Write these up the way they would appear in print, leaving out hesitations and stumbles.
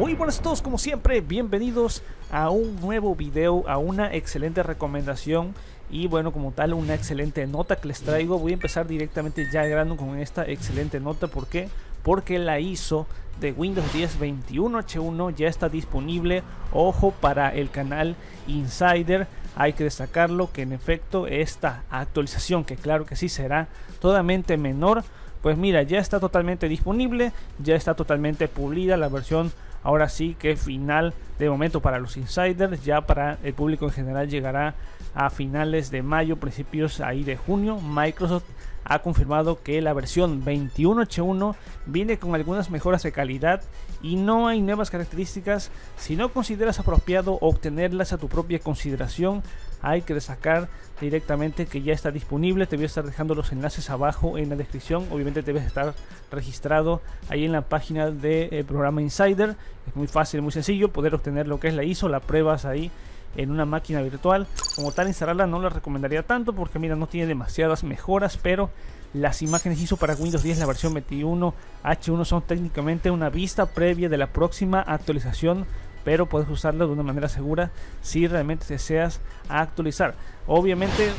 Muy buenas a todos, como siempre, bienvenidos a un nuevo video, a una excelente recomendación y bueno, como tal, una excelente nota que les traigo. Voy a empezar directamente ya de grano con esta excelente nota. ¿Por qué? Porque la ISO de Windows 10 21H1 ya está disponible. Ojo, para el canal Insider hay que destacarlo, que en efecto esta actualización, que claro que sí será totalmente menor, pues mira, ya está totalmente disponible, ya está totalmente pulida la versión. Ahora sí que final de momento para los insiders, ya para el público en general llegará a finales de mayo, principios ahí de junio. Microsoft ha confirmado que la versión 21H1 viene con algunas mejoras de calidad y no hay nuevas características. Si no consideras apropiado obtenerlas a tu propia consideración, hay que destacar directamente que ya está disponible. Te voy a estar dejando los enlaces abajo en la descripción. Obviamente debes estar registrado ahí en la página del programa Insider. Es muy fácil, muy sencillo poder obtener lo que es la ISO, la pruebas ahí en una máquina virtual. Como tal, instalarla no la recomendaría tanto porque mira, no tiene demasiadas mejoras, pero las imágenes ISO para Windows 10 la versión 21H1 son técnicamente una vista previa de la próxima actualización, pero puedes usarla de una manera segura si realmente deseas actualizar. Obviamente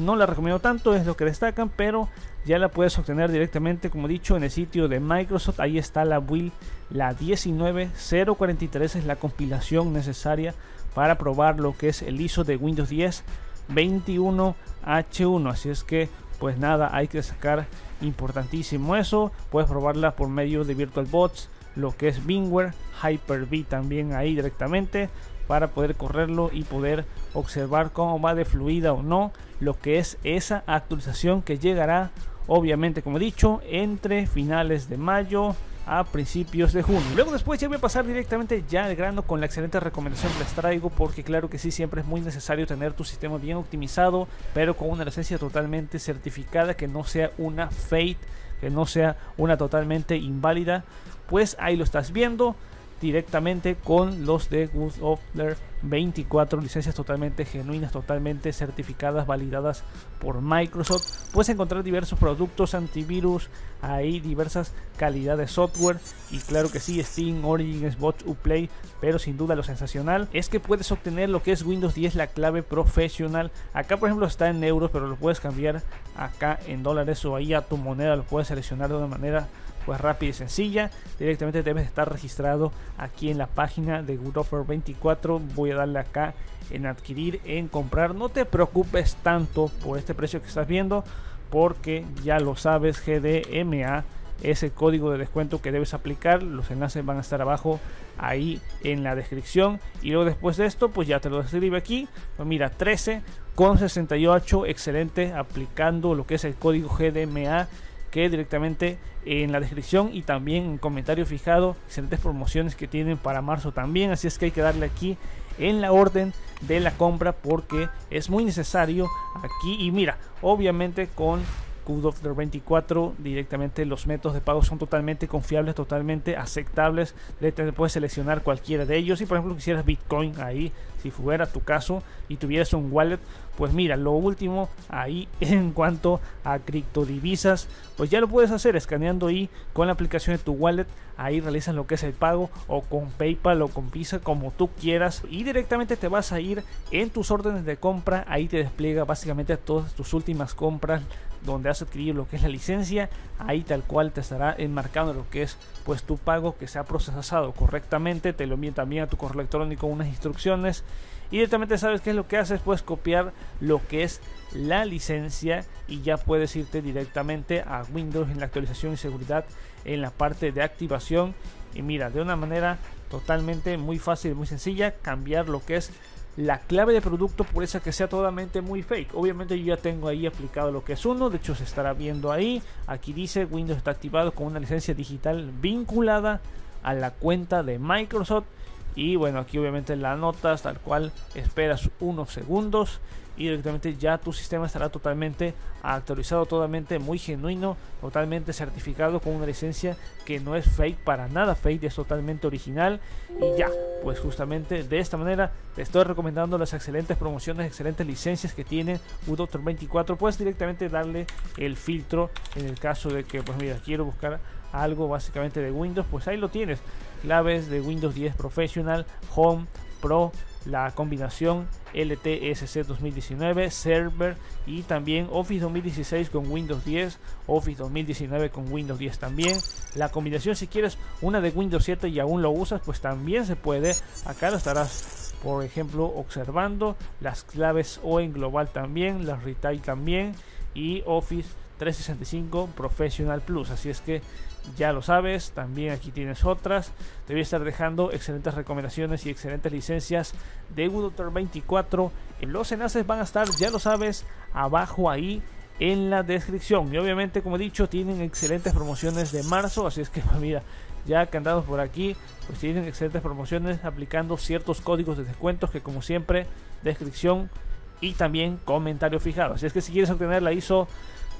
no la recomiendo tanto, es lo que destacan, pero ya la puedes obtener directamente, como dicho, en el sitio de Microsoft. Ahí está la build, la 19043 es la compilación necesaria para probar lo que es el ISO de Windows 10 21H1. Así es que pues nada, hay que sacar importantísimo eso. Puedes probarla por medio de VirtualBox, lo que es VMware, Hyper-V también ahí directamente, para poder correrlo y poder observar cómo va de fluida o no lo que es esa actualización, que llegará obviamente, como he dicho, entre finales de mayo a principios de junio. Luego después ya voy a pasar directamente ya al grano con la excelente recomendación que les traigo, porque claro que sí, siempre es muy necesario tener tu sistema bien optimizado, pero con una licencia totalmente certificada, que no sea una fake, que no sea una totalmente inválida. Pues ahí lo estás viendo directamente con los de GoodOffer 24, licencias totalmente genuinas, totalmente certificadas, validadas por Microsoft. Puedes encontrar diversos productos, antivirus, ahí diversas calidades de software y claro que sí, Steam, Origin, Xbox, UPlay, pero sin duda lo sensacional es que puedes obtener lo que es Windows 10, la clave profesional. Acá por ejemplo está en euros, pero lo puedes cambiar acá en dólares o ahí a tu moneda, lo puedes seleccionar de una manera pues rápida y sencilla. Directamente debes estar registrado aquí en la página de GoodOffer24. Voy a darle acá en adquirir, en comprar. No te preocupes tanto por este precio que estás viendo, porque ya lo sabes, GDMA es el código de descuento que debes aplicar. Los enlaces van a estar abajo ahí en la descripción. Y luego después de esto pues ya te lo escribe aquí. Pues mira, 13,68, excelente, aplicando lo que es el código GDMA, que directamente en la descripción y también en comentario fijado, excelentes promociones que tienen para marzo también. Así es que hay que darle aquí en la orden de la compra, porque es muy necesario aquí. Y mira, obviamente con GoodOffer24 directamente los métodos de pago son totalmente confiables, totalmente aceptables. Puedes seleccionar cualquiera de ellos. Si por ejemplo quisieras Bitcoin ahí, si fuera tu caso y tuvieras un wallet, pues mira, lo último ahí en cuanto a criptodivisas, pues ya lo puedes hacer escaneando ahí con la aplicación de tu wallet. Ahí realizas lo que es el pago, o con PayPal o con Visa, como tú quieras, y directamente te vas a ir en tus órdenes de compra. Ahí te despliega básicamente todas tus últimas compras donde has adquirido lo que es la licencia. Ahí tal cual te estará enmarcando lo que es pues tu pago, que se ha procesado correctamente. Te lo envían también a tu correo electrónico unas instrucciones y directamente sabes qué es lo que haces. Puedes copiar lo que es la licencia y ya puedes irte directamente a Windows en la actualización y seguridad, en la parte de activación. Y mira, de una manera totalmente muy fácil, muy sencilla, cambiar lo que es la clave de producto por esa que sea totalmente muy fake. Obviamente yo ya tengo ahí aplicado lo que es uno, de hecho se estará viendo ahí. Aquí dice Windows está activado con una licencia digital vinculada a la cuenta de Microsoft. Y bueno, aquí obviamente la notas tal cual, esperas unos segundos y directamente ya tu sistema estará totalmente actualizado, totalmente muy genuino, totalmente certificado con una licencia que no es fake, para nada fake, es totalmente original. Y ya, pues justamente de esta manera te estoy recomendando las excelentes promociones, excelentes licencias que tiene GoodOffer 24. Puedes directamente darle el filtro en el caso de que, pues mira, quiero buscar algo básicamente de Windows, pues ahí lo tienes, claves de Windows 10 Professional, Home, Pro, la combinación LTSC 2019, Server, y también Office 2016 con Windows 10, Office 2019 con Windows 10 también. La combinación, si quieres una de Windows 7 y aún lo usas, pues también se puede. Acá lo estarás, por ejemplo, observando las claves o en global también, las retail también, y Office 365 Professional Plus. Así es que ya lo sabes, también aquí tienes otras. Te voy a estar dejando excelentes recomendaciones y excelentes licencias de GoodOffer 24. Los enlaces van a estar, ya lo sabes, abajo ahí en la descripción. Y obviamente, como he dicho, tienen excelentes promociones de marzo. Así es que, pues mira, ya que andamos por aquí, pues tienen excelentes promociones aplicando ciertos códigos de descuentos que, como siempre, descripción y también comentario fijado. Así es que si quieres obtener la ISO,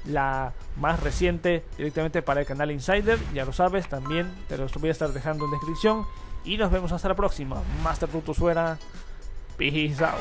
la más reciente, directamente para el canal Insider, ya lo sabes, también te los voy a estar dejando en descripción. Y nos vemos hasta la próxima. Master Tutos fuera. Peace out.